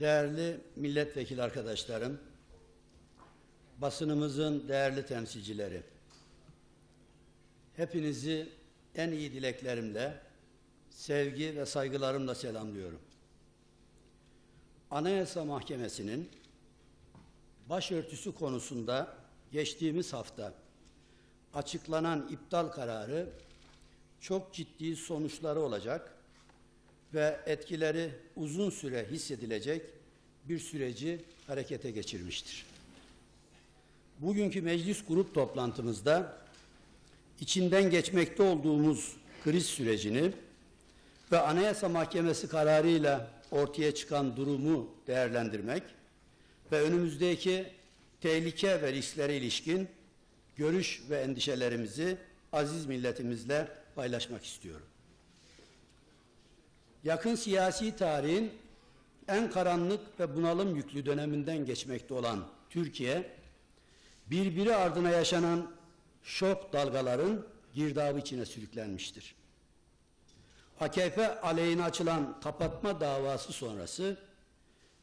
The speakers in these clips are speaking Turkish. Değerli milletvekili arkadaşlarım, basınımızın değerli temsilcileri, hepinizi en iyi dileklerimle, sevgi ve saygılarımla selamlıyorum. Anayasa Mahkemesi'nin başörtüsü konusunda geçtiğimiz hafta açıklanan iptal kararı çok ciddi sonuçları olacak ve etkileri uzun süre hissedilecek bir süreci harekete geçirmiştir. Bugünkü meclis grup toplantımızda içinden geçmekte olduğumuz kriz sürecini ve Anayasa Mahkemesi kararıyla ortaya çıkan durumu değerlendirmek ve önümüzdeki tehlike ve risklere ilişkin görüş ve endişelerimizi aziz milletimizle paylaşmak istiyorum. Yakın siyasi tarihin en karanlık ve bunalım yüklü döneminden geçmekte olan Türkiye, birbiri ardına yaşanan şok dalgaların girdabı içine sürüklenmiştir. AKP aleyhine açılan kapatma davası sonrası,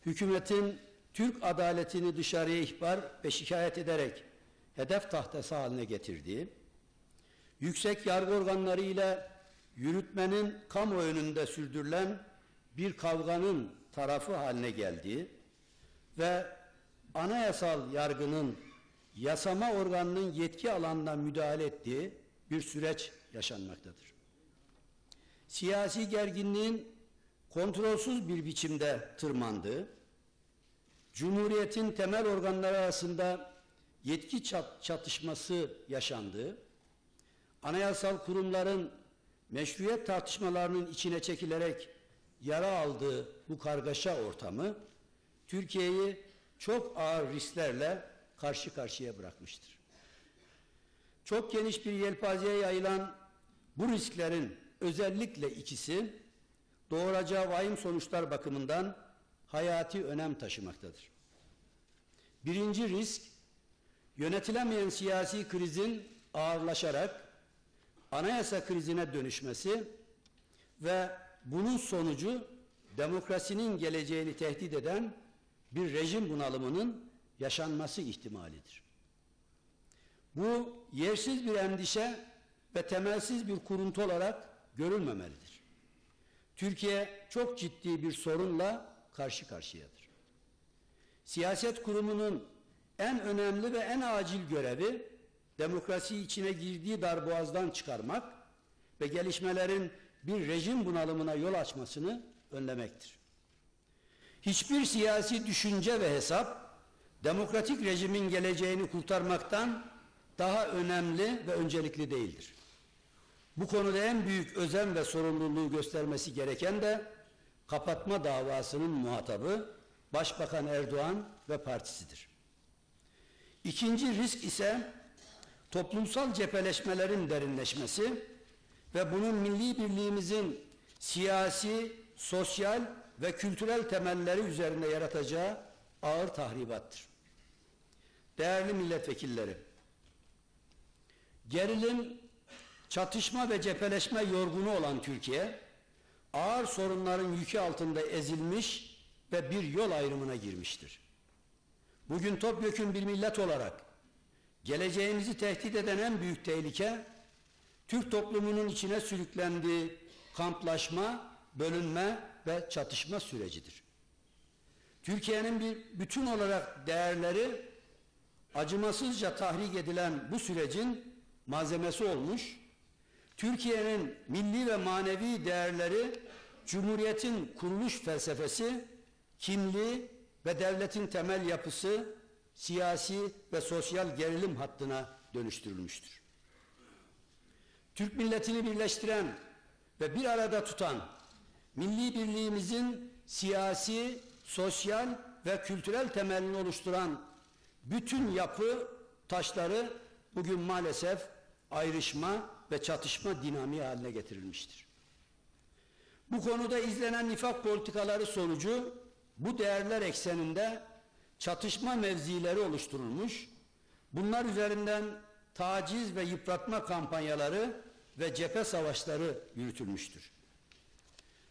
hükümetin Türk adaletini dışarıya ihbar ve şikayet ederek hedef tahtası haline getirdiği, yüksek yargı organları ile yürütmenin kamu önünde sürdürülen bir kavganın tarafı haline geldiği ve anayasal yargının yasama organının yetki alanına müdahale ettiği bir süreç yaşanmaktadır. Siyasi gerginliğin kontrolsüz bir biçimde tırmandığı, Cumhuriyetin temel organları arasında yetki çatışması yaşandığı, anayasal kurumların meşruiyet tartışmalarının içine çekilerek yara aldığı bu kargaşa ortamı, Türkiye'yi çok ağır risklerle karşı karşıya bırakmıştır. Çok geniş bir yelpazeye yayılan bu risklerin özellikle ikisi, doğuracağı vahim sonuçlar bakımından hayati önem taşımaktadır. Birinci risk, yönetilemeyen siyasi krizin ağırlaşarak anayasa krizine dönüşmesi ve bunun sonucu demokrasinin geleceğini tehdit eden bir rejim bunalımının yaşanması ihtimalidir. Bu yersiz bir endişe ve temelsiz bir kuruntu olarak görülmemelidir. Türkiye çok ciddi bir sorunla karşı karşıyadır. Siyaset kurumunun en önemli ve en acil görevi demokrasi içine girdiği darboğazdan çıkarmak ve gelişmelerin bir rejim bunalımına yol açmasını önlemektir. Hiçbir siyasi düşünce ve hesap demokratik rejimin geleceğini kurtarmaktan daha önemli ve öncelikli değildir. Bu konuda en büyük özen ve sorumluluğu göstermesi gereken de kapatma davasının muhatabı Başbakan Erdoğan ve partisidir. İkinci risk ise toplumsal cepheleşmelerin derinleşmesi ve bunun milli birliğimizin siyasi, sosyal ve kültürel temelleri üzerine yaratacağı ağır tahribattır. Değerli milletvekilleri, gerilim, çatışma ve cepheleşme yorgunu olan Türkiye, ağır sorunların yükü altında ezilmiş ve bir yol ayrımına girmiştir. Bugün topyekün bir millet olarak geleceğimizi tehdit eden en büyük tehlike, Türk toplumunun içine sürüklendiği kamplaşma, bölünme ve çatışma sürecidir. Türkiye'nin bir bütün olarak değerleri acımasızca tahrik edilen bu sürecin malzemesi olmuş, Türkiye'nin milli ve manevi değerleri, Cumhuriyet'in kuruluş felsefesi, kimliği ve devletin temel yapısı, siyasi ve sosyal gerilim hattına dönüştürülmüştür. Türk milletini birleştiren ve bir arada tutan milli birliğimizin siyasi, sosyal ve kültürel temelini oluşturan bütün yapı taşları bugün maalesef ayrışma ve çatışma dinamiği haline getirilmiştir. Bu konuda izlenen nifak politikaları sonucu bu değerler ekseninde çatışma mevzileri oluşturulmuş, bunlar üzerinden taciz ve yıpratma kampanyaları ve cephe savaşları yürütülmüştür.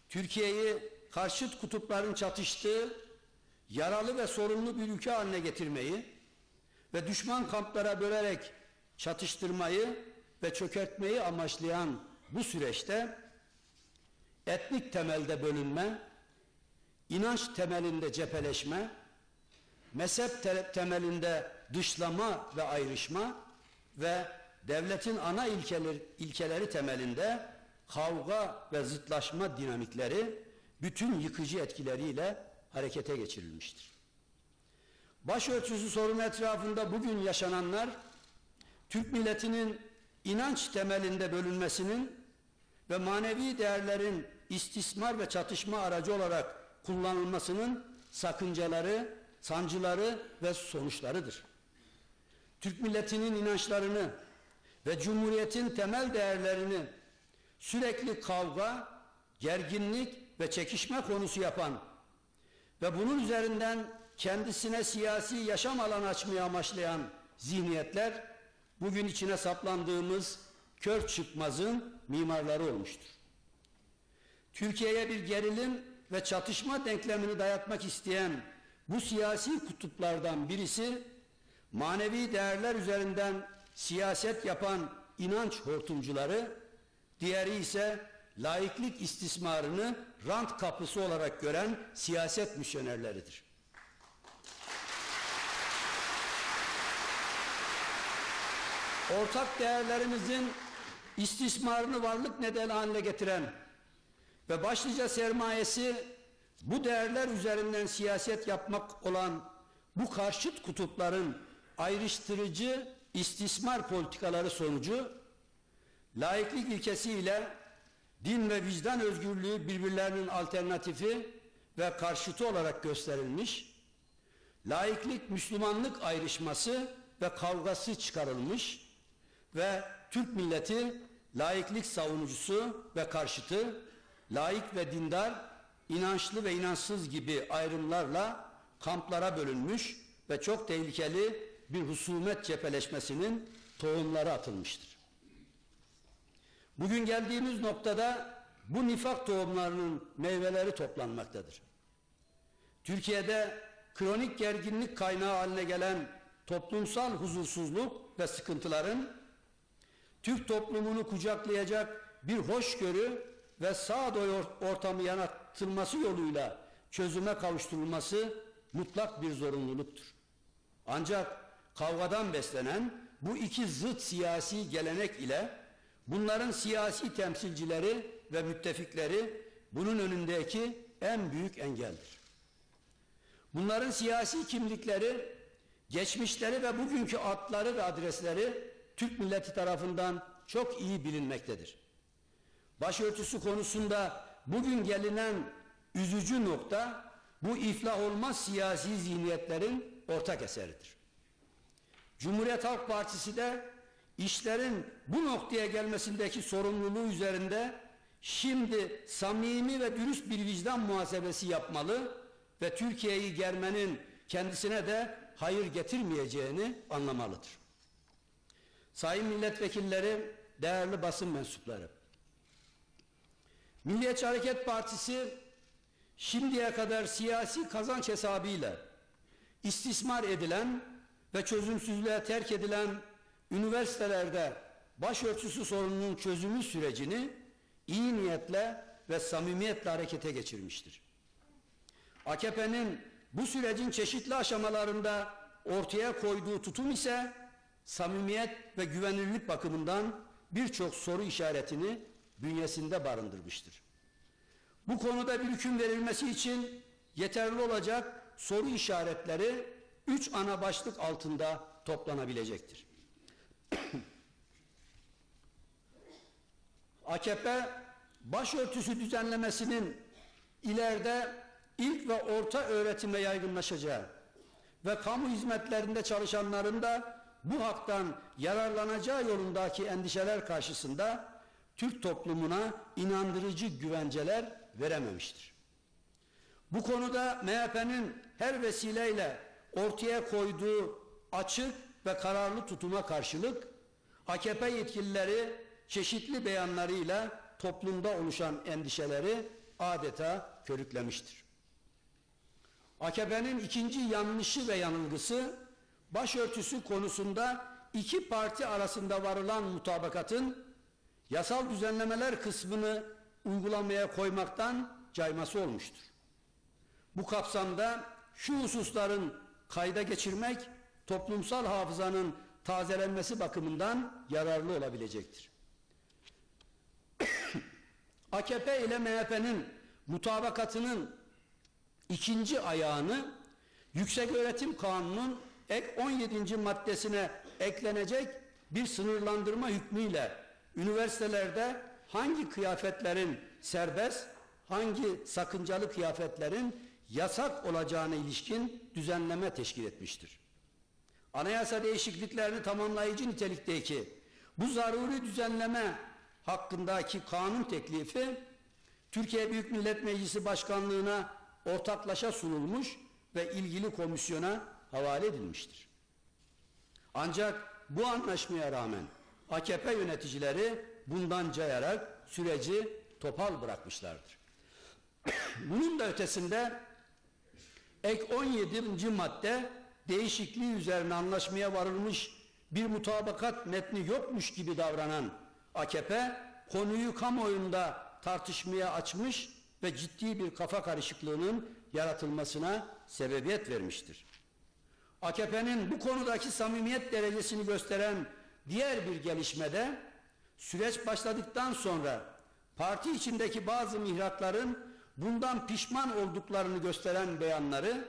Türkiye'yi karşıt kutupların çatıştığı yaralı ve sorunlu bir ülke haline getirmeyi ve düşman kamplara bölerek çatıştırmayı ve çökertmeyi amaçlayan bu süreçte etnik temelde bölünme, inanç temelinde cepheleşme, mezhep temelinde dışlama ve ayrışma ve devletin ana ilkeleri temelinde kavga ve zıtlaşma dinamikleri bütün yıkıcı etkileriyle harekete geçirilmiştir. Başörtüsü sorunu etrafında bugün yaşananlar, Türk milletinin inanç temelinde bölünmesinin ve manevi değerlerin istismar ve çatışma aracı olarak kullanılmasının sakıncaları, sancıları ve sonuçlarıdır. Türk milletinin inançlarını ve Cumhuriyet'in temel değerlerini sürekli kavga, gerginlik ve çekişme konusu yapan ve bunun üzerinden kendisine siyasi yaşam alanı açmayı amaçlayan zihniyetler bugün içine saplandığımız kör çıkmazın mimarları olmuştur. Türkiye'ye bir gerilim ve çatışma denklemini dayatmak isteyen bu siyasi kutuplardan birisi, manevi değerler üzerinden siyaset yapan inanç hortumcuları, diğeri ise laiklik istismarını rant kapısı olarak gören siyaset misyonerleridir. Ortak değerlerimizin istismarını varlık nedeni haline getiren ve başlıca sermayesi bu değerler üzerinden siyaset yapmak olan bu karşıt kutupların ayrıştırıcı istismar politikaları sonucu laiklik ilkesiyle din ve vicdan özgürlüğü birbirlerinin alternatifi ve karşıtı olarak gösterilmiş, laiklik Müslümanlık ayrışması ve kavgası çıkarılmış ve Türk milleti laiklik savunucusu ve karşıtı, laik ve dindar, inançlı ve inançsız gibi ayrımlarla kamplara bölünmüş ve çok tehlikeli bir husumet cepheleşmesinin tohumları atılmıştır. Bugün geldiğimiz noktada bu nifak tohumlarının meyveleri toplanmaktadır. Türkiye'de kronik gerginlik kaynağı haline gelen toplumsal huzursuzluk ve sıkıntıların Türk toplumunu kucaklayacak bir hoşgörü ve sağduyu ortamı yaratılması yoluyla çözüme kavuşturulması mutlak bir zorunluluktur. Ancak kavgadan beslenen bu iki zıt siyasi gelenek ile bunların siyasi temsilcileri ve müttefikleri bunun önündeki en büyük engeldir. Bunların siyasi kimlikleri, geçmişleri ve bugünkü adları ve adresleri Türk milleti tarafından çok iyi bilinmektedir. Başörtüsü konusunda bugün gelinen üzücü nokta bu iflah olmaz siyasi zihniyetlerin ortak eseridir. Cumhuriyet Halk Partisi de işlerin bu noktaya gelmesindeki sorumluluğu üzerinde şimdi samimi ve dürüst bir vicdan muhasebesi yapmalı ve Türkiye'yi germenin kendisine de hayır getirmeyeceğini anlamalıdır. Sayın milletvekilleri, değerli basın mensupları, Milliyetçi Hareket Partisi şimdiye kadar siyasi kazanç hesabıyla istismar edilen ve çözümsüzlüğe terk edilen üniversitelerde başörtüsü sorununun çözümü sürecini iyi niyetle ve samimiyetle harekete geçirmiştir. AKP'nin bu sürecin çeşitli aşamalarında ortaya koyduğu tutum ise samimiyet ve güvenilirlik bakımından birçok soru işaretini bünyesinde barındırmıştır. Bu konuda bir hüküm verilmesi için yeterli olacak soru işaretleri 3 ana başlık altında toplanabilecektir. AKP başörtüsü düzenlemesinin ileride ilk ve orta öğretime yaygınlaşacağı ve kamu hizmetlerinde çalışanların da bu haktan yararlanacağı yolundaki endişeler karşısında Türk toplumuna inandırıcı güvenceler verememiştir. Bu konuda MHP'nin her vesileyle ortaya koyduğu açık ve kararlı tutuma karşılık AKP yetkilileri çeşitli beyanlarıyla toplumda oluşan endişeleri adeta körüklemiştir. AKP'nin ikinci yanlışı ve yanılgısı başörtüsü konusunda iki parti arasında varılan mutabakatın yasal düzenlemeler kısmını uygulamaya koymaktan cayması olmuştur. Bu kapsamda şu hususların kayda geçirmek toplumsal hafızanın tazelenmesi bakımından yararlı olabilecektir. AKP ile MHP'nin mutabakatının ikinci ayağını Yüksek Öğretim Kanunu'nun ek 17. maddesine eklenecek bir sınırlandırma hükmüyle üniversitelerde hangi kıyafetlerin serbest, hangi sakıncalı kıyafetlerin yasak olacağına ilişkin düzenleme teşkil etmiştir. Anayasa değişikliklerini tamamlayıcı nitelikteki bu zaruri düzenleme hakkındaki kanun teklifi Türkiye Büyük Millet Meclisi Başkanlığı'na ortaklaşa sunulmuş ve ilgili komisyona havale edilmiştir. Ancak bu anlaşmaya rağmen AKP yöneticileri bundan cayarak süreci topal bırakmışlardır. Bunun da ötesinde ek 17. madde değişikliği üzerine anlaşmaya varılmış bir mutabakat metni yokmuş gibi davranan AKP konuyu kamuoyunda tartışmaya açmış ve ciddi bir kafa karışıklığının yaratılmasına sebebiyet vermiştir. AKP'nin bu konudaki samimiyet derecesini gösteren diğer bir gelişmede süreç başladıktan sonra parti içindeki bazı mihrakların bundan pişman olduklarını gösteren beyanları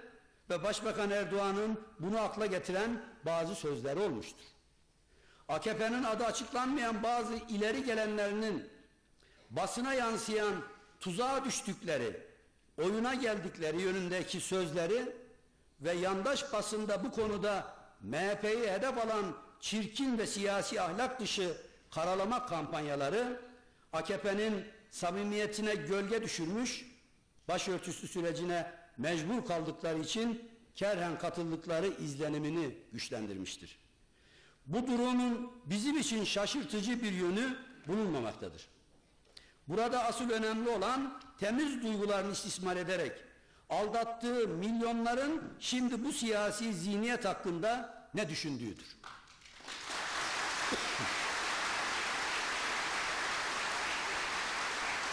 ve Başbakan Erdoğan'ın bunu akla getiren bazı sözleri olmuştur. AKP'nin adı açıklanmayan bazı ileri gelenlerinin basına yansıyan tuzağa düştükleri, oyuna geldikleri yönündeki sözleri ve yandaş basında bu konuda MHP'yi hedef alan çirkin ve siyasi ahlak dışı karalama kampanyaları AKP'nin samimiyetine gölge düşürmüş, başörtüsü sürecine mecbur kaldıkları için kerhen katıldıkları izlenimini güçlendirmiştir. Bu durumun bizim için şaşırtıcı bir yönü bulunmamaktadır. Burada asıl önemli olan temiz duygularını istismar ederek aldattığı milyonların şimdi bu siyasi zihniyet hakkında ne düşündüğüdür.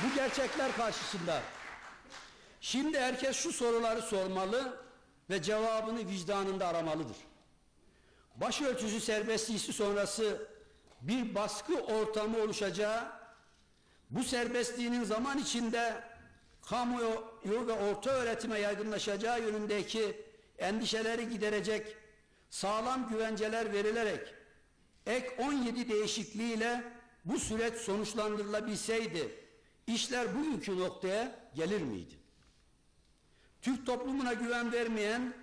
Bu gerçekler karşısında şimdi herkes şu soruları sormalı ve cevabını vicdanında aramalıdır. Başörtüsü serbestliği sonrası bir baskı ortamı oluşacağı, bu serbestliğinin zaman içinde kamuoyu ve orta öğretime yaygınlaşacağı yönündeki endişeleri giderecek sağlam güvenceler verilerek ek 17 değişikliğiyle bu süreç sonuçlandırılabilseydi işler bugünkü noktaya gelir miydi? Türk toplumuna güven vermeyen,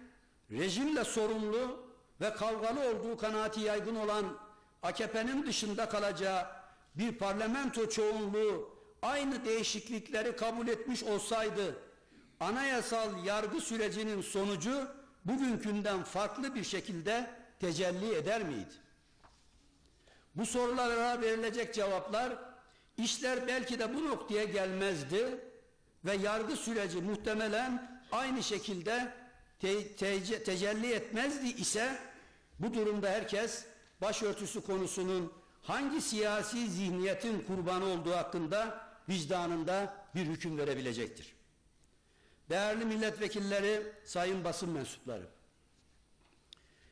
rejimle sorumlu ve kavgalı olduğu kanaati yaygın olan AKP'nin dışında kalacağı bir parlamento çoğunluğu aynı değişiklikleri kabul etmiş olsaydı anayasal yargı sürecinin sonucu bugünkünden farklı bir şekilde tecelli eder miydi? Bu sorulara verilecek cevaplar işler belki de bu noktaya gelmezdi ve yargı süreci muhtemelen aynı şekilde tecelli etmezdi ise bu durumda herkes başörtüsü konusunun hangi siyasi zihniyetin kurbanı olduğu hakkında vicdanında bir hüküm verebilecektir. Değerli milletvekilleri, sayın basın mensupları,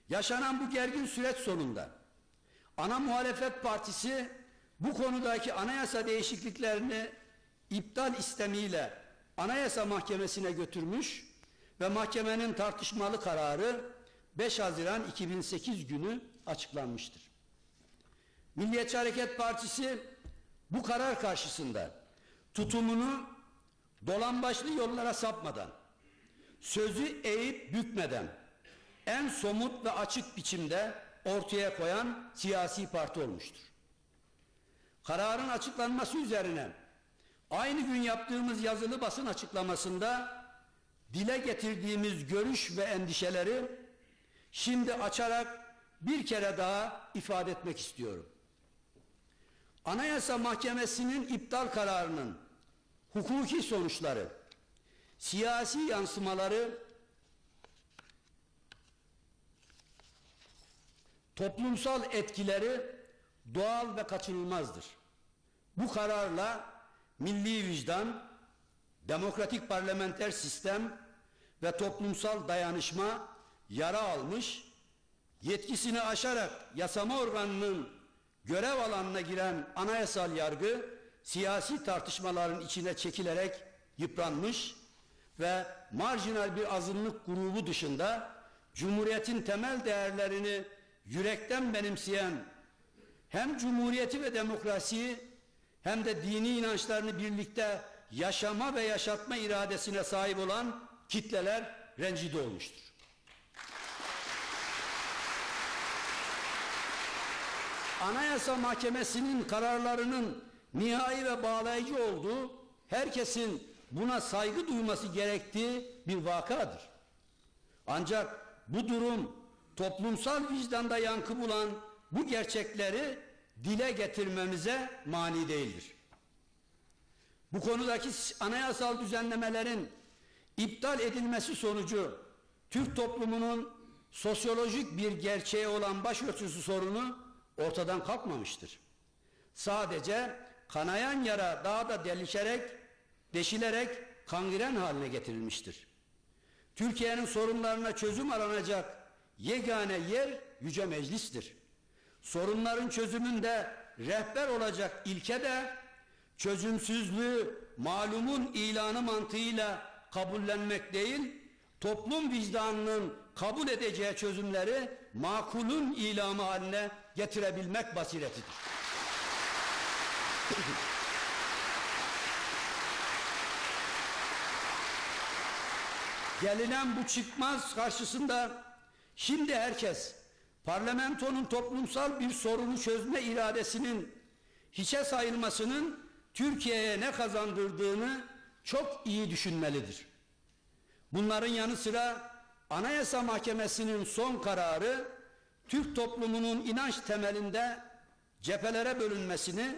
yaşanan bu gergin süreç sonunda ana muhalefet partisi bu konudaki anayasa değişikliklerini iptal istemiyle Anayasa Mahkemesi'ne götürmüş ve mahkemenin tartışmalı kararı 5 Haziran 2008 günü açıklanmıştır. Milliyetçi Hareket Partisi bu karar karşısında tutumunu dolambaçlı yollara sapmadan, sözü eğip bükmeden en somut ve açık biçimde ortaya koyan siyasi parti olmuştur. Kararın açıklanması üzerine aynı gün yaptığımız yazılı basın açıklamasında dile getirdiğimiz görüş ve endişeleri şimdi açarak bir kere daha ifade etmek istiyorum. Anayasa Mahkemesi'nin iptal kararının hukuki sonuçları, siyasi yansımaları toplumsal etkileri doğal ve kaçınılmazdır. Bu kararla milli vicdan, demokratik parlamenter sistem ve toplumsal dayanışma yara almış, yetkisini aşarak yasama organının görev alanına giren anayasal yargı siyasi tartışmaların içine çekilerek yıpranmış ve marjinal bir azınlık grubu dışında Cumhuriyet'in temel değerlerini yürekten benimseyen, hem Cumhuriyeti ve demokrasiyi hem de dini inançlarını birlikte yaşama ve yaşatma iradesine sahip olan kitleler rencide olmuştur. Anayasa Mahkemesi'nin kararlarının nihai ve bağlayıcı olduğu, herkesin buna saygı duyması gerektiği bir vakadır. Ancak bu durum toplumsal vicdanda yankı bulan bu gerçekleri dile getirmemize mani değildir. Bu konudaki anayasal düzenlemelerin iptal edilmesi sonucu Türk toplumunun sosyolojik bir gerçeği olan başörtüsü sorunu ortadan kalkmamıştır. Sadece kanayan yara daha da deşilerek kangren haline getirilmiştir. Türkiye'nin sorunlarına çözüm aranacak yegane yer Yüce Meclis'tir. Sorunların çözümünde rehber olacak ilke de çözümsüzlüğü malumun ilanı mantığıyla kabullenmek değil, toplum vicdanının kabul edeceği çözümleri makulun ilamı haline getirebilmek basiretidir. Gelinen bu çıkmaz karşısında şimdi herkes parlamentonun toplumsal bir sorunu çözme iradesinin hiçe sayılmasının Türkiye'ye ne kazandırdığını çok iyi düşünmelidir. Bunların yanı sıra Anayasa Mahkemesi'nin son kararı Türk toplumunun inanç temelinde cephelere bölünmesini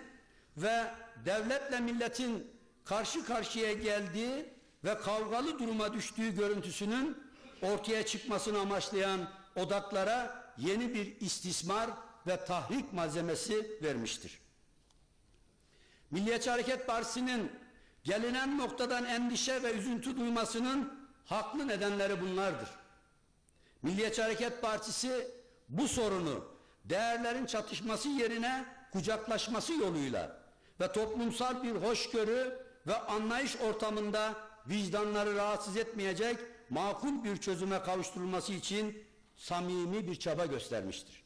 ve devletle milletin karşı karşıya geldiği ve kavgalı duruma düştüğü görüntüsünün ortaya çıkmasını amaçlayan odaklara yeni bir istismar ve tahrik malzemesi vermiştir. Milliyetçi Hareket Partisi'nin gelinen noktadan endişe ve üzüntü duymasının haklı nedenleri bunlardır. Milliyetçi Hareket Partisi bu sorunu değerlerin çatışması yerine kucaklaşması yoluyla ve toplumsal bir hoşgörü ve anlayış ortamında vicdanları rahatsız etmeyecek makul bir çözüme kavuşturulması için samimi bir çaba göstermiştir.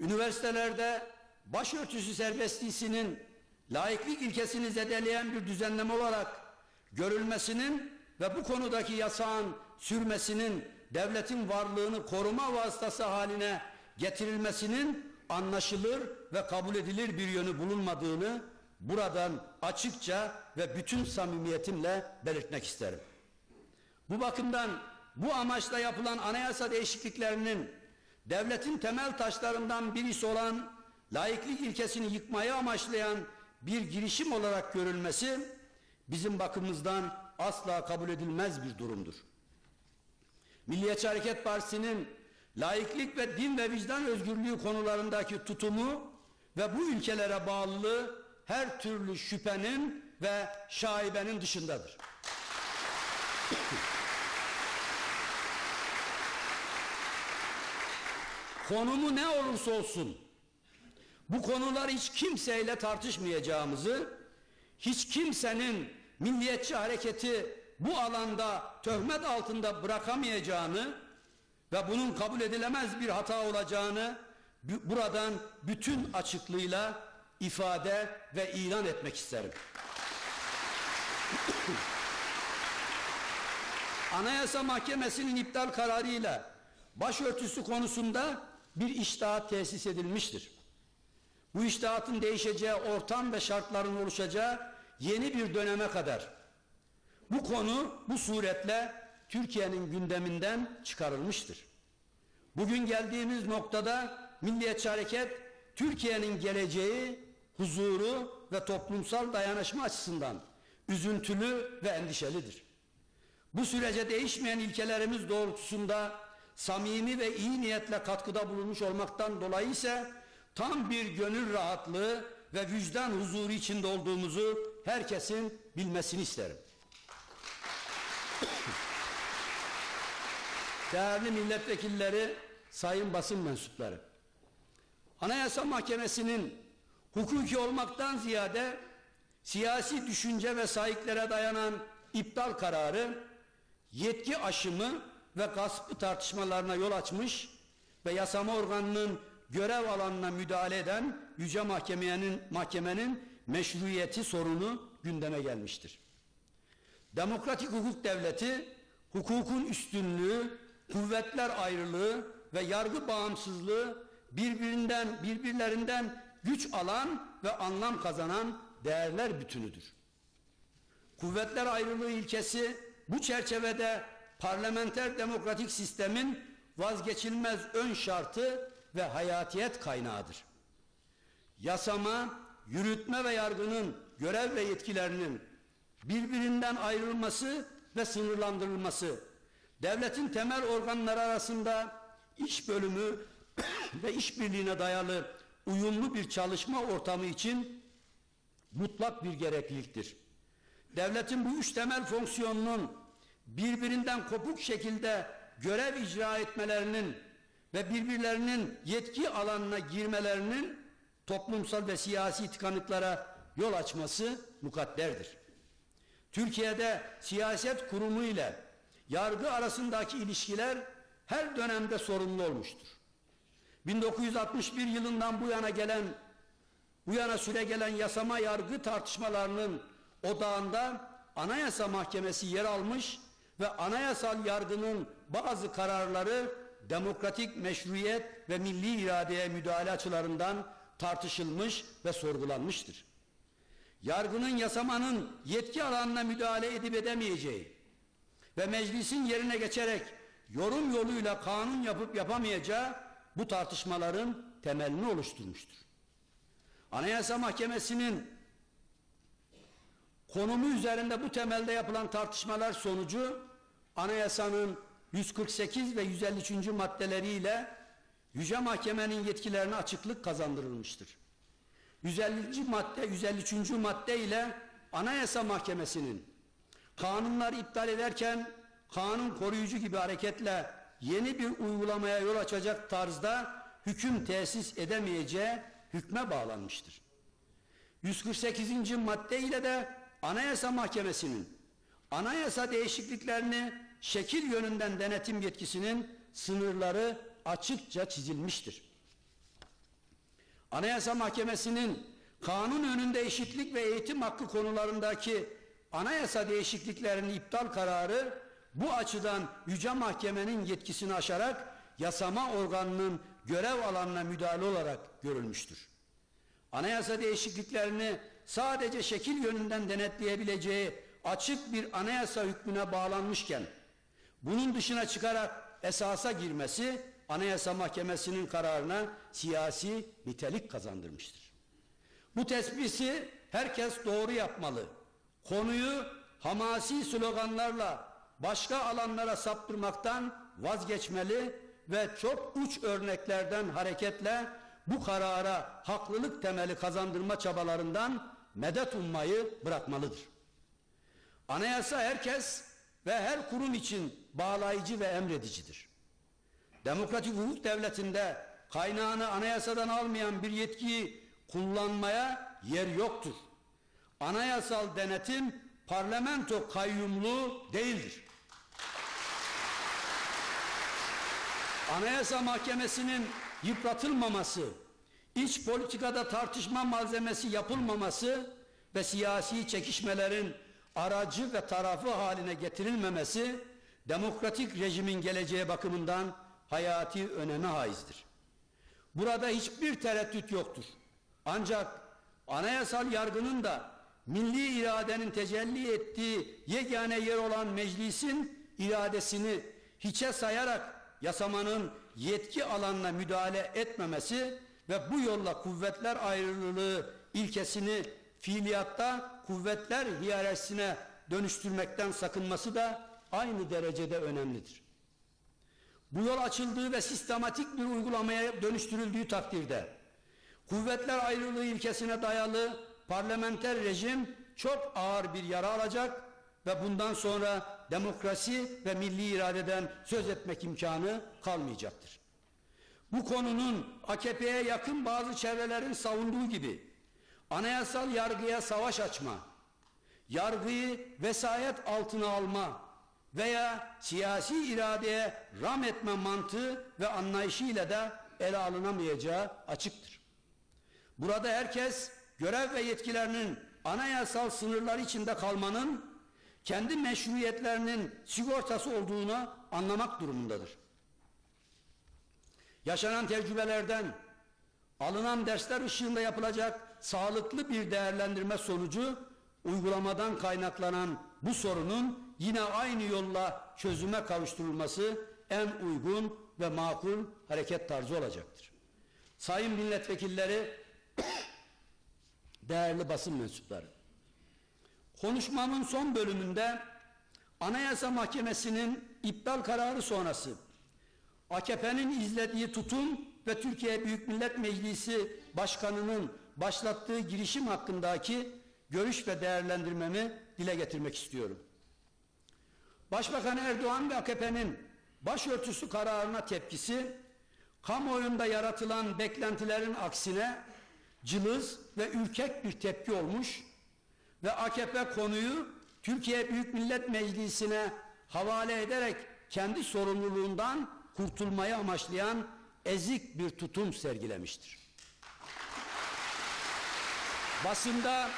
Üniversitelerde başörtüsü serbestliğinin laiklik ilkesini zedeleyen bir düzenleme olarak görülmesinin ve bu konudaki yasağın sürmesinin devletin varlığını koruma vasıtası haline getirilmesinin anlaşılır ve kabul edilir bir yönü bulunmadığını buradan açıkça ve bütün samimiyetimle belirtmek isterim. Bu bakımdan bu amaçla yapılan anayasa değişikliklerinin devletin temel taşlarından birisi olan laiklik ilkesini yıkmayı amaçlayan bir girişim olarak görülmesi bizim bakımızdan asla kabul edilmez bir durumdur. Milliyetçi Hareket Partisi'nin laiklik ve din ve vicdan özgürlüğü konularındaki tutumu ve bu ülkelere bağlılığı her türlü şüphenin ve şaibenin dışındadır. Konumu ne olursa olsun bu konuları hiç kimseyle tartışmayacağımızı, hiç kimsenin milliyetçi hareketi bu alanda töhmet altında bırakamayacağını ve bunun kabul edilemez bir hata olacağını buradan bütün açıklığıyla ifade ve ilan etmek isterim. Anayasa Mahkemesi'nin iptal kararıyla başörtüsü konusunda bir içtihat tesis edilmiştir. Bu içtihatın değişeceği ortam ve şartların oluşacağı yeni bir döneme kadar bu konu bu suretle Türkiye'nin gündeminden çıkarılmıştır. Bugün geldiğimiz noktada Milliyetçi Hareket, Türkiye'nin geleceği, huzuru ve toplumsal dayanışma açısından üzüntülü ve endişelidir. Bu sürece değişmeyen ilkelerimiz doğrultusunda samimi ve iyi niyetle katkıda bulunmuş olmaktan dolayı ise tam bir gönül rahatlığı ve vicdan huzuru içinde olduğumuzu herkesin bilmesini isterim. Değerli milletvekilleri, sayın basın mensupları, Anayasa Mahkemesi'nin hukuki olmaktan ziyade siyasi düşünce ve sahiplere dayanan iptal kararı, yetki aşımı ve gasp tartışmalarına yol açmış ve yasama organının görev alanına müdahale eden Yüce Mahkemenin meşruiyeti sorunu gündeme gelmiştir. Demokratik hukuk devleti, hukukun üstünlüğü, kuvvetler ayrılığı ve yargı bağımsızlığı birbirlerinden güç alan ve anlam kazanan değerler bütünüdür. Kuvvetler ayrılığı ilkesi bu çerçevede parlamenter demokratik sistemin vazgeçilmez ön şartı ve hayatiyet kaynağıdır. Yasama, yürütme ve yargının görev ve yetkilerinin birbirinden ayrılması ve sınırlandırılması, devletin temel organları arasında iş bölümü ve işbirliğine dayalı uyumlu bir çalışma ortamı için mutlak bir gerekliliktir. Devletin bu üç temel fonksiyonunun birbirinden kopuk şekilde görev icra etmelerinin ve birbirlerinin yetki alanına girmelerinin toplumsal ve siyasi tıkanıklara yol açması mukadderdir. Türkiye'de siyaset kurumu ile yargı arasındaki ilişkiler her dönemde sorunlu olmuştur. 1961 yılından bu yana süregelen yasama yargı tartışmalarının odağında Anayasa Mahkemesi yer almış ve anayasal yargının bazı kararları demokratik meşruiyet ve milli iradeye müdahale açılarından tartışılmış ve sorgulanmıştır. Yargının yasamanın yetki alanına müdahale edip edemeyeceği ve meclisin yerine geçerek yorum yoluyla kanun yapıp yapamayacağı bu tartışmaların temelini oluşturmuştur. Anayasa Mahkemesi'nin konumu üzerinde bu temelde yapılan tartışmalar sonucu anayasanın 148 ve 153. maddeleriyle Yüce Mahkemenin yetkilerine açıklık kazandırılmıştır. 153. madde ile Anayasa Mahkemesi'nin kanunları iptal ederken kanun koruyucu gibi hareketle yeni bir uygulamaya yol açacak tarzda hüküm tesis edemeyeceği hükme bağlanmıştır. 148. madde ile de Anayasa Mahkemesi'nin anayasa değişikliklerini şekil yönünden denetim yetkisinin sınırları açıkça çizilmiştir. Anayasa Mahkemesi'nin kanun önünde eşitlik ve eğitim hakkı konularındaki anayasa değişikliklerinin iptal kararı bu açıdan Yüce Mahkemenin yetkisini aşarak yasama organının görev alanına müdahale olarak görülmüştür. Anayasa değişikliklerini sadece şekil yönünden denetleyebileceği açık bir anayasa hükmüne bağlanmışken bunun dışına çıkarak esasa girmesi Anayasa Mahkemesi'nin kararına siyasi nitelik kazandırmıştır. Bu tespiti herkes doğru yapmalı. Konuyu hamasi sloganlarla başka alanlara saptırmaktan vazgeçmeli ve çok uç örneklerden hareketle bu karara haklılık temeli kazandırma çabalarından medet ummayı bırakmalıdır. Anayasa herkes ve her kurum için bağlayıcı ve emredicidir. Demokratik hukuk devletinde kaynağını anayasadan almayan bir yetkiyi kullanmaya yer yoktur. Anayasal denetim parlamento kayyumluğu değildir. Anayasa Mahkemesi'nin yıpratılmaması, iç politikada tartışma malzemesi yapılmaması ve siyasi çekişmelerin aracı ve tarafı haline getirilmemesi demokratik rejimin geleceğe bakımından hayati öneme haizdir. Burada hiçbir tereddüt yoktur. Ancak anayasal yargının da milli iradenin tecelli ettiği yegane yer olan meclisin iradesini hiçe sayarak yasamanın yetki alanına müdahale etmemesi ve bu yolla kuvvetler ayrılığı ilkesini fiiliyatta kuvvetler hiyerarşisine dönüştürmekten sakınması da aynı derecede önemlidir. bu yol açıldığı ve sistematik bir uygulamaya dönüştürüldüğü takdirde kuvvetler ayrılığı ilkesine dayalı parlamenter rejim çok ağır bir yara alacak ve bundan sonra demokrasi ve milli iradeden söz etmek imkanı kalmayacaktır. Bu konunun AKP'ye yakın bazı çevrelerin savunduğu gibi anayasal yargıya savaş açma, yargıyı vesayet altına alma veya siyasi iradeye ram etme mantığı ve anlayışıyla da ele alınamayacağı açıktır. Burada herkes görev ve yetkilerinin anayasal sınırlar içinde kalmanın kendi meşruiyetlerinin sigortası olduğunu anlamak durumundadır. Yaşanan tecrübelerden alınan dersler ışığında yapılacak sağlıklı bir değerlendirme sonucu uygulamadan kaynaklanan bu sorunun yine aynı yolla çözüme kavuşturulması en uygun ve makul hareket tarzı olacaktır. Sayın milletvekilleri, değerli basın mensupları, konuşmamın son bölümünde Anayasa Mahkemesi'nin iptal kararı sonrası AKP'nin izlediği tutum ve Türkiye Büyük Millet Meclisi Başkanı'nın başlattığı girişim hakkındaki görüş ve değerlendirmemi dile getirmek istiyorum. Başbakan Erdoğan ve AKP'nin başörtüsü kararına tepkisi, kamuoyunda yaratılan beklentilerin aksine cılız ve ürkek bir tepki olmuş ve AKP konuyu Türkiye Büyük Millet Meclisi'ne havale ederek kendi sorumluluğundan kurtulmayı amaçlayan ezik bir tutum sergilemiştir. Basında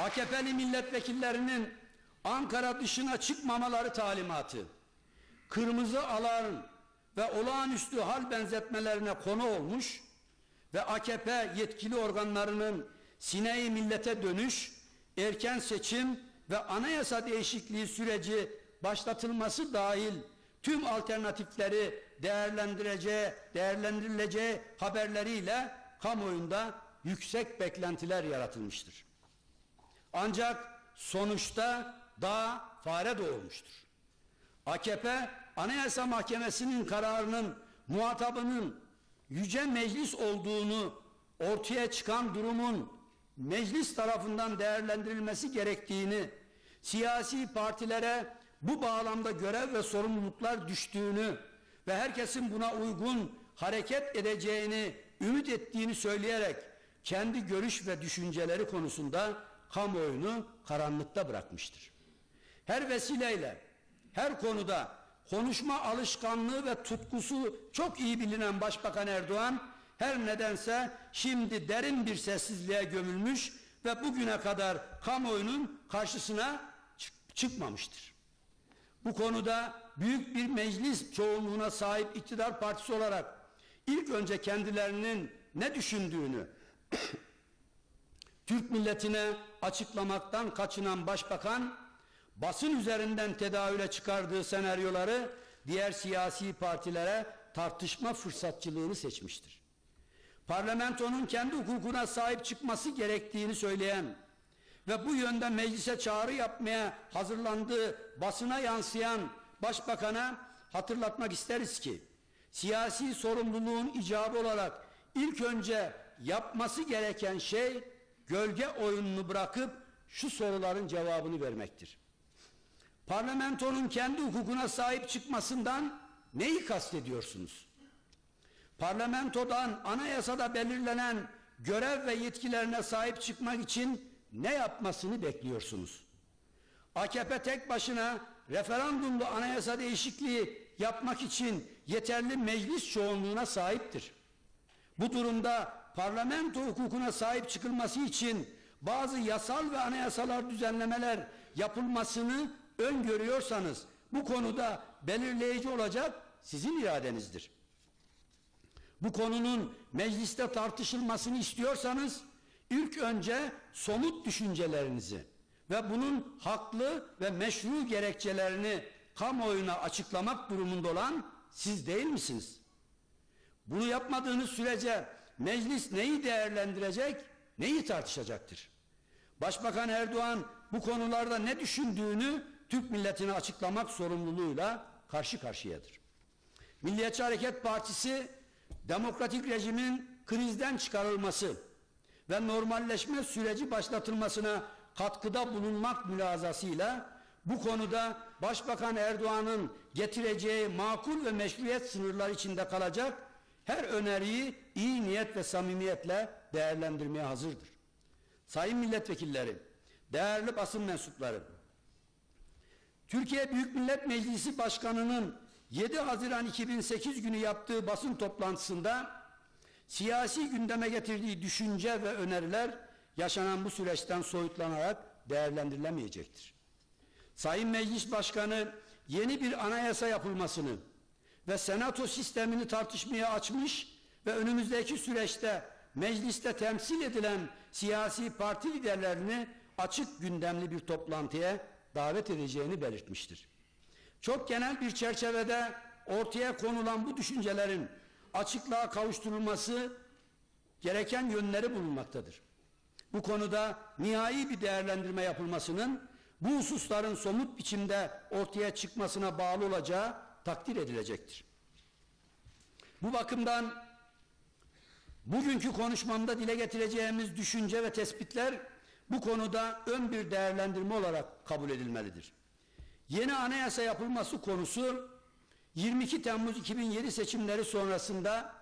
AKP'li milletvekillerinin Ankara dışına çıkmamaları talimatı, kırmızı alarm ve olağanüstü hal benzetmelerine konu olmuş ve AKP yetkili organlarının sineği millete dönüş, erken seçim ve anayasa değişikliği süreci başlatılması dahil tüm alternatifleri değerlendirileceği haberleriyle kamuoyunda yüksek beklentiler yaratılmıştır. Ancak sonuçta daha fare doğurmuştur. AKP Anayasa Mahkemesi'nin kararının muhatabının yüce meclis olduğunu ortaya çıkan durumun meclis tarafından değerlendirilmesi gerektiğini, siyasi partilere bu bağlamda görev ve sorumluluklar düştüğünü ve herkesin buna uygun hareket edeceğini ümit ettiğini söyleyerek kendi görüş ve düşünceleri konusunda kamuoyunu karanlıkta bırakmıştır. Her vesileyle, her konuda konuşma alışkanlığı ve tutkusu çok iyi bilinen Başbakan Erdoğan her nedense şimdi derin bir sessizliğe gömülmüş ve bugüne kadar kamuoyunun karşısına çıkmamıştır. Bu konuda büyük bir meclis çoğunluğuna sahip iktidar partisi olarak ilk önce kendilerinin ne düşündüğünü Türk milletine açıklamaktan kaçınan Başbakan, basın üzerinden tedavüle çıkardığı senaryoları diğer siyasi partilere tartışma fırsatçılığını seçmiştir. Parlamentonun kendi hukukuna sahip çıkması gerektiğini söyleyen ve bu yönde meclise çağrı yapmaya hazırlandığı basına yansıyan Başbakan'a hatırlatmak isteriz ki, siyasi sorumluluğun icabı olarak ilk önce yapması gereken şey gölge oyununu bırakıp şu soruların cevabını vermektir. Parlamentonun kendi hukukuna sahip çıkmasından neyi kastediyorsunuz? Parlamentodan anayasada belirlenen görev ve yetkilerine sahip çıkmak için ne yapmasını bekliyorsunuz? AKP tek başına referandumda anayasa değişikliği yapmak için yeterli meclis çoğunluğuna sahiptir. Bu durumda parlamento hukukuna sahip çıkılması için bazı yasal ve anayasal düzenlemeler yapılmasını öngörüyorsanız bu konuda belirleyici olacak sizin iradenizdir. Bu konunun mecliste tartışılmasını istiyorsanız İlk önce somut düşüncelerinizi ve bunun haklı ve meşru gerekçelerini kamuoyuna açıklamak durumunda olan siz değil misiniz? Bunu yapmadığınız sürece meclis neyi değerlendirecek, neyi tartışacaktır? Başbakan Erdoğan bu konularda ne düşündüğünü Türk milletine açıklamak sorumluluğuyla karşı karşıyadır. Milliyetçi Hareket Partisi demokratik rejimin krizden çıkarılması ve normalleşme süreci başlatılmasına katkıda bulunmak mülazasıyla bu konuda Başbakan Erdoğan'ın getireceği makul ve meşruiyet sınırları içinde kalacak her öneriyi iyi niyet ve samimiyetle değerlendirmeye hazırdır. Sayın milletvekilleri, değerli basın mensupları, Türkiye Büyük Millet Meclisi Başkanı'nın 7 Haziran 2008 günü yaptığı basın toplantısında siyasi gündeme getirdiği düşünce ve öneriler yaşanan bu süreçten soyutlanarak değerlendirilemeyecektir. Sayın Meclis Başkanı yeni bir anayasa yapılmasını ve senato sistemini tartışmaya açmış ve önümüzdeki süreçte mecliste temsil edilen siyasi parti liderlerini açık gündemli bir toplantıya davet edeceğini belirtmiştir. Çok genel bir çerçevede ortaya konulan bu düşüncelerin açıklığa kavuşturulması gereken yönleri bulunmaktadır. Bu konuda nihai bir değerlendirme yapılmasının bu hususların somut biçimde ortaya çıkmasına bağlı olacağı takdir edilecektir. Bu bakımdan bugünkü konuşmamda dile getireceğimiz düşünce ve tespitler bu konuda ön bir değerlendirme olarak kabul edilmelidir. Yeni anayasa yapılması konusu 22 Temmuz 2007 seçimleri sonrasında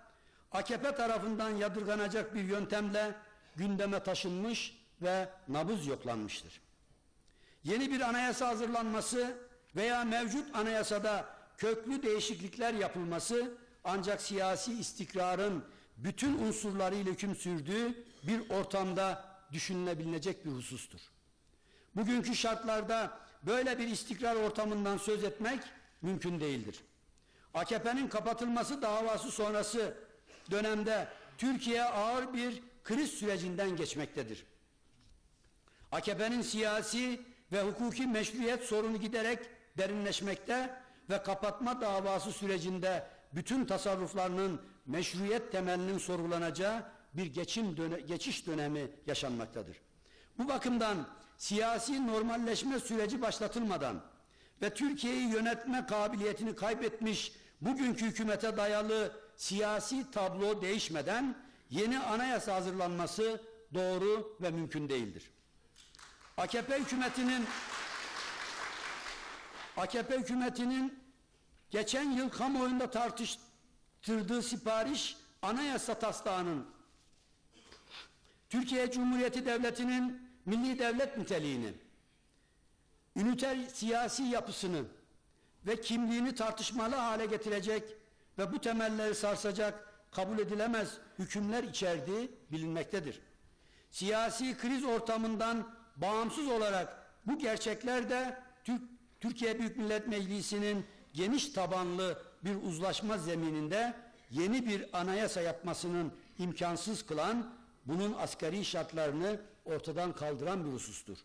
AKP tarafından yadırganacak bir yöntemle gündeme taşınmış ve nabız yoklanmıştır. Yeni bir anayasa hazırlanması veya mevcut anayasada köklü değişiklikler yapılması ancak siyasi istikrarın bütün unsurlarıyla hüküm sürdüğü bir ortamda düşünülebilecek bir husustur. Bugünkü şartlarda böyle bir istikrar ortamından söz etmek mümkün değildir. AKP'nin kapatılması davası sonrası dönemde Türkiye ağır bir kriz sürecinden geçmektedir. AKP'nin siyasi ve hukuki meşruiyet sorunu giderek derinleşmekte ve kapatma davası sürecinde bütün tasarruflarının meşruiyet temelinin sorgulanacağı bir geçiş dönemi yaşanmaktadır. Bu bakımdan siyasi normalleşme süreci başlatılmadan ve Türkiye'yi yönetme kabiliyetini kaybetmiş bugünkü hükümete dayalı siyasi tablo değişmeden yeni anayasa hazırlanması doğru ve mümkün değildir. AKP hükümetinin geçen yıl kamuoyunda tartıştırdığı sipariş anayasa taslağının Türkiye Cumhuriyeti Devleti'nin milli devlet niteliğini, üniter siyasi yapısını ve kimliğini tartışmalı hale getirecek ve bu temelleri sarsacak kabul edilemez hükümler içerdiği bilinmektedir. Siyasi kriz ortamından bağımsız olarak bu gerçekler de Türkiye Büyük Millet Meclisi'nin geniş tabanlı bir uzlaşma zemininde yeni bir anayasa yapmasının imkansız kılan, bunun asgari şartlarını ortadan kaldıran bir husustur.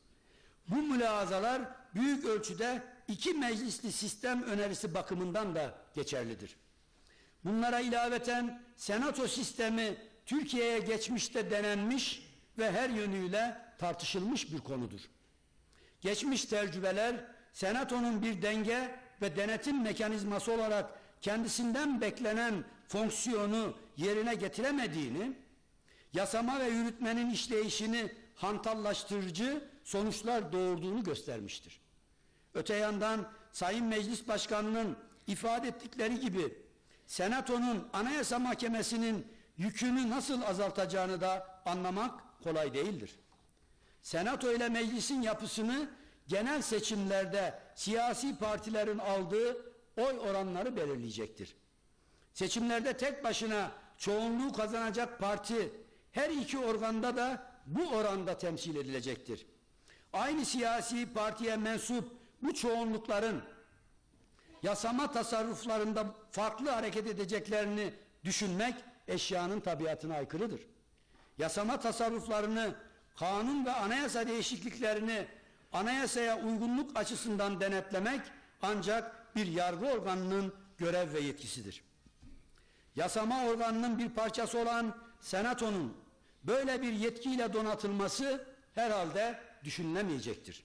Bu mülahazalar büyük ölçüde iki meclisli sistem önerisi bakımından da geçerlidir. Bunlara ilaveten senato sistemi Türkiye'ye geçmişte denenmiş ve her yönüyle tartışılmış bir konudur. Geçmiş tecrübeler senatonun bir denge ve denetim mekanizması olarak kendisinden beklenen fonksiyonu yerine getiremediğini, yasama ve yürütmenin işleyişini hantallaştırıcı sonuçlar doğurduğunu göstermiştir. Öte yandan Sayın Meclis Başkanı'nın ifade ettikleri gibi Senato'nun Anayasa Mahkemesi'nin yükünü nasıl azaltacağını da anlamak kolay değildir. Senato ile meclisin yapısını genel seçimlerde siyasi partilerin aldığı oy oranları belirleyecektir. Seçimlerde tek başına çoğunluğu kazanacak parti her iki organda da bu oranda temsil edilecektir. Aynı siyasi partiye mensup bu çoğunlukların yasama tasarruflarında farklı hareket edeceklerini düşünmek eşyanın tabiatına aykırıdır. Yasama tasarruflarını, kanun ve anayasa değişikliklerini anayasaya uygunluk açısından denetlemek ancak bir yargı organının görev ve yetkisidir. Yasama organının bir parçası olan Senato'nun böyle bir yetkiyle donatılması herhalde düşünülemeyecektir.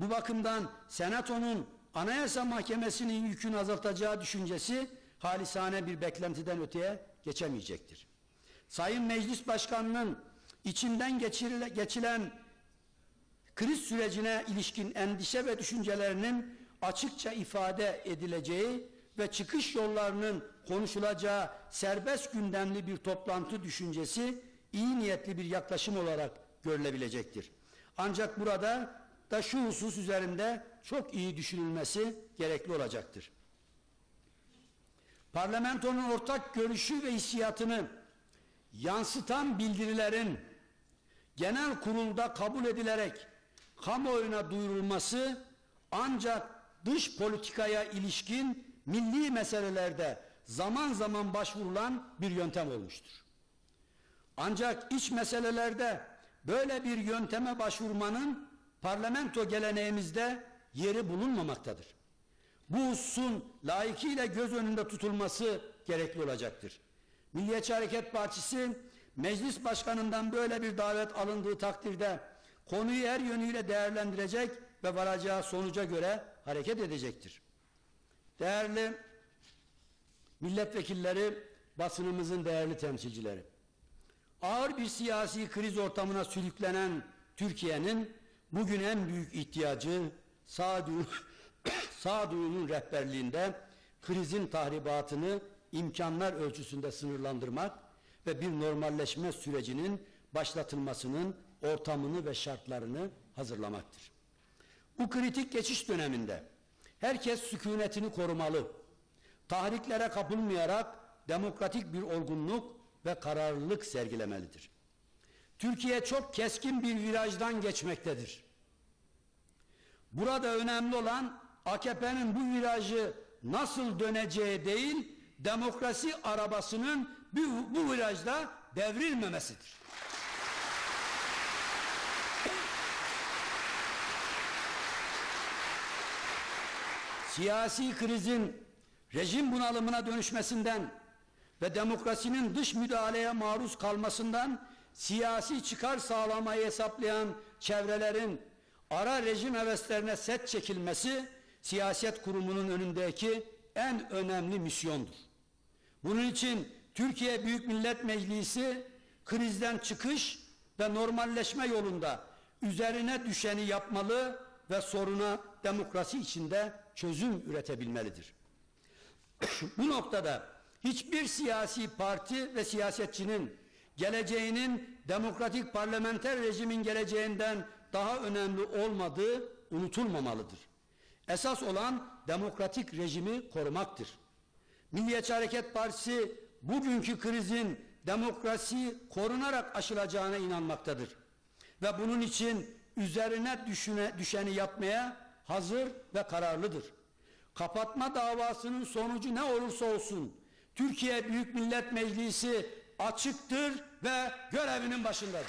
Bu bakımdan Senato'nun Anayasa Mahkemesi'nin yükünü azaltacağı düşüncesi halisane bir beklentiden öteye geçemeyecektir. Sayın Meclis Başkanı'nın içinden geçilen kriz sürecine ilişkin endişe ve düşüncelerinin açıkça ifade edileceği ve çıkış yollarının konuşulacağı serbest gündemli bir toplantı düşüncesi iyi niyetli bir yaklaşım olarak görülebilecektir. Ancak burada da şu husus üzerinde çok iyi düşünülmesi gerekli olacaktır. Parlamentonun ortak görüşü ve hissiyatını yansıtan bildirilerin genel kurulda kabul edilerek kamuoyuna duyurulması ancak dış politikaya ilişkin milli meselelerde zaman zaman başvurulan bir yöntem olmuştur. Ancak iç meselelerde böyle bir yönteme başvurmanın parlamento geleneğimizde yeri bulunmamaktadır. Bu hususun layıkıyla göz önünde tutulması gerekli olacaktır. Milliyetçi Hareket Partisi meclis başkanından böyle bir davet alındığı takdirde konuyu her yönüyle değerlendirecek ve varacağı sonuca göre hareket edecektir. Değerli milletvekilleri, basınımızın değerli temsilcileri, ağır bir siyasi kriz ortamına sürüklenen Türkiye'nin bugün en büyük ihtiyacı sağduyunun rehberliğinde krizin tahribatını imkanlar ölçüsünde sınırlandırmak ve bir normalleşme sürecinin başlatılmasının ortamını ve şartlarını hazırlamaktır. Bu kritik geçiş döneminde herkes sükunetini korumalı, tahriklere kapılmayarak demokratik bir olgunluk ve kararlılık sergilemelidir. Türkiye çok keskin bir virajdan geçmektedir. Burada önemli olan AKP'nin bu virajı nasıl döneceği değil, demokrasi arabasının bu virajda devrilmemesidir. Siyasi krizin rejim bunalımına dönüşmesinden ve demokrasinin dış müdahaleye maruz kalmasından siyasi çıkar sağlamayı hesaplayan çevrelerin ara rejim heveslerine set çekilmesi siyaset kurumunun önündeki en önemli misyondur. Bunun için Türkiye Büyük Millet Meclisi krizden çıkış ve normalleşme yolunda üzerine düşeni yapmalı ve soruna demokrasi içinde çözüm üretebilmelidir. Bu noktada hiçbir siyasi parti ve siyasetçinin geleceğinin demokratik parlamenter rejimin geleceğinden daha önemli olmadığı unutulmamalıdır. Esas olan demokratik rejimi korumaktır. Milliyetçi Hareket Partisi bugünkü krizin demokrasi korunarak aşılacağına inanmaktadır. Ve bunun için üzerine düşeni yapmaya hazır ve kararlıdır. Kapatma davasının sonucu ne olursa olsun Türkiye Büyük Millet Meclisi açıktır ve görevinin başındadır.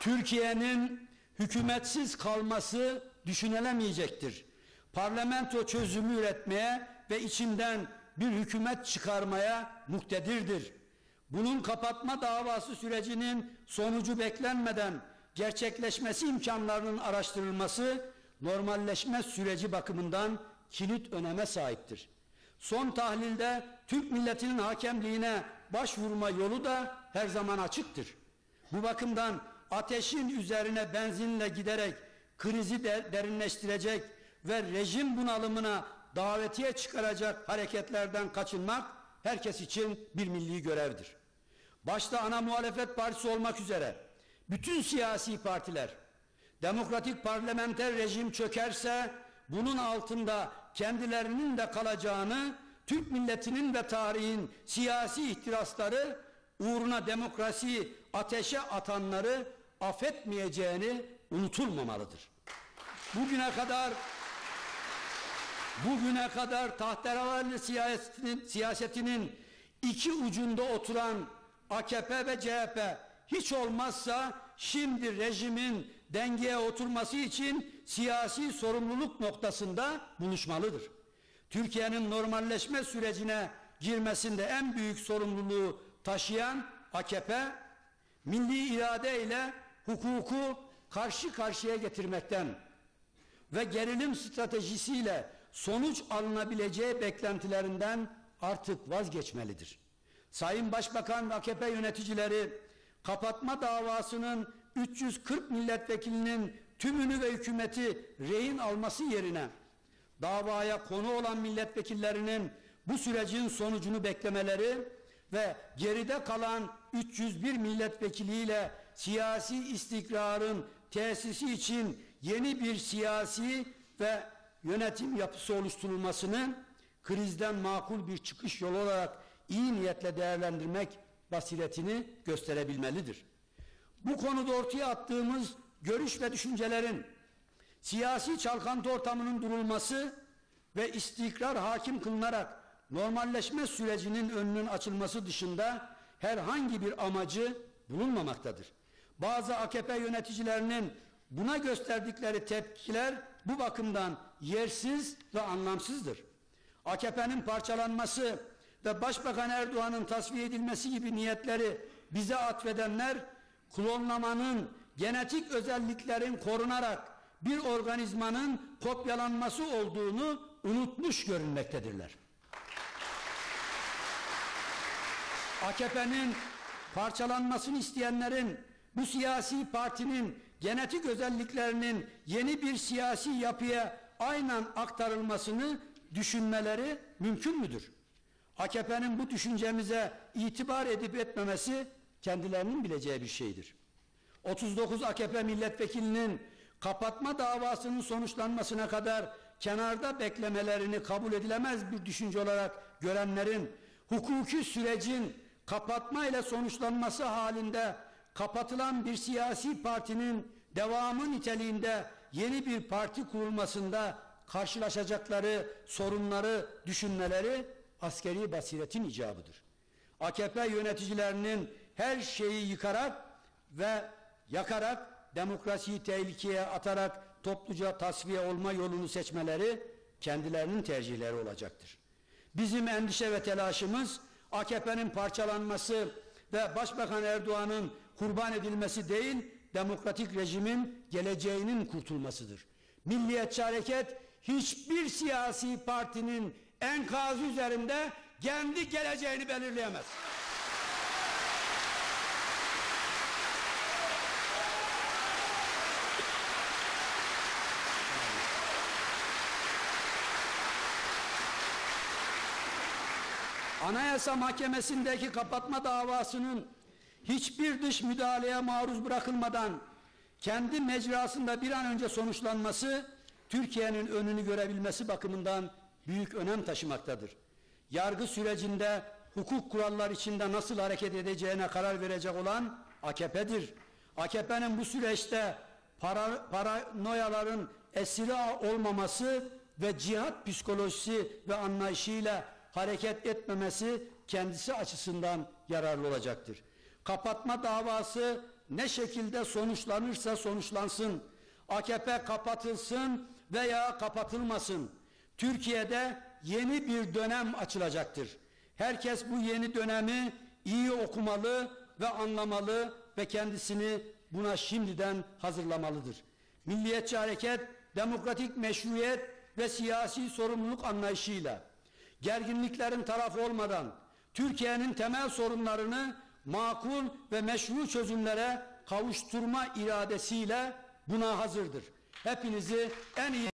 Türkiye'nin hükümetsiz kalması düşünülemeyecektir. Parlamento çözümü üretmeye ve içinden bir hükümet çıkarmaya muktedirdir. Bunun kapatma davası sürecinin sonucu beklenmeden gerçekleşmesi imkanlarının araştırılması normalleşme süreci bakımından kilit öneme sahiptir. Son tahlilde Türk milletinin hakemliğine başvurma yolu da her zaman açıktır. Bu bakımdan ateşin üzerine benzinle giderek krizi derinleştirecek ve rejim bunalımına davetiye çıkaracak hareketlerden kaçınmak herkes için bir milli görevdir. Başta ana muhalefet partisi olmak üzere bütün siyasi partiler demokratik parlamenter rejim çökerse bunun altında kendilerinin de kalacağını, Türk milletinin ve tarihin siyasi ihtirasları uğruna demokrasiyi ateşe atanları affetmeyeceğini unutulmamalıdır. Bugüne kadar tahterevalli siyasetinin iki ucunda oturan AKP ve CHP hiç olmazsa şimdi rejimin dengeye oturması için siyasi sorumluluk noktasında buluşmalıdır. Türkiye'nin normalleşme sürecine girmesinde en büyük sorumluluğu taşıyan AKP, milli iradeyle hukuku karşı karşıya getirmekten ve gerilim stratejisiyle sonuç alınabileceği beklentilerinden artık vazgeçmelidir. Sayın Başbakan ve AKP yöneticileri kapatma davasının 340 milletvekilinin tümünü ve hükümeti rehin alması yerine davaya konu olan milletvekillerinin bu sürecin sonucunu beklemeleri ve geride kalan 301 milletvekiliyle siyasi istikrarın tesisi için yeni bir siyasi ve yönetim yapısı oluşturulmasını krizden makul bir çıkış yolu olarak iyi niyetle değerlendirmek basiretini gösterebilmelidir. Bu konuda ortaya attığımız görüş ve düşüncelerin siyasi çalkantı ortamının durulması ve istikrar hakim kılınarak normalleşme sürecinin önünün açılması dışında herhangi bir amacı bulunmamaktadır. Bazı AKP yöneticilerinin buna gösterdikleri tepkiler bu bakımdan yersiz ve anlamsızdır. AKP'nin parçalanması ve Başbakan Erdoğan'ın tasfiye edilmesi gibi niyetleri bize atfedenler, klonlamanın, genetik özelliklerin korunarak bir organizmanın kopyalanması olduğunu unutmuş görünmektedirler. AKP'nin parçalanmasını isteyenlerin, bu siyasi partinin genetik özelliklerinin yeni bir siyasi yapıya aynen aktarılmasını düşünmeleri mümkün müdür? AKP'nin bu düşüncemize itibar edip etmemesi kendilerinin bileceği bir şeydir. 39 AKP milletvekilinin kapatma davasının sonuçlanmasına kadar kenarda beklemelerini kabul edilemez bir düşünce olarak görenlerin, hukuki sürecin kapatma ile sonuçlanması halinde kapatılan bir siyasi partinin devamı niteliğinde yeni bir parti kurulmasında karşılaşacakları sorunları düşünmeleri askeri basiretin icabıdır. AKP yöneticilerinin her şeyi yıkarak ve yakarak, demokrasiyi tehlikeye atarak topluca tasfiye olma yolunu seçmeleri kendilerinin tercihleri olacaktır. Bizim endişe ve telaşımız AKP'nin parçalanması ve Başbakan Erdoğan'ın kurban edilmesi değil, demokratik rejimin geleceğinin kurtulmasıdır. Milliyetçi Hareket hiçbir siyasi partinin enkazı üzerinde kendi geleceğini belirleyemez. Anayasa Mahkemesi'ndeki kapatma davasının hiçbir dış müdahaleye maruz bırakılmadan kendi mecrasında bir an önce sonuçlanması, Türkiye'nin önünü görebilmesi bakımından büyük önem taşımaktadır. Yargı sürecinde hukuk kuralları içinde nasıl hareket edeceğine karar verecek olan AKP'dir. AKP'nin bu süreçte paranoyaların esiri olmaması ve cihat psikolojisi ve anlayışıyla hareket etmemesi kendisi açısından yararlı olacaktır. Kapatma davası ne şekilde sonuçlanırsa sonuçlansın, AKP kapatılsın veya kapatılmasın, Türkiye'de yeni bir dönem açılacaktır. Herkes bu yeni dönemi iyi okumalı ve anlamalı ve kendisini buna şimdiden hazırlamalıdır. Milliyetçi Hareket, demokratik meşruiyet ve siyasi sorumluluk anlayışıyla gerginliklerin tarafı olmadan Türkiye'nin temel sorunlarını makul ve meşru çözümlere kavuşturma iradesiyle buna hazırdır. Hepinizi en iyi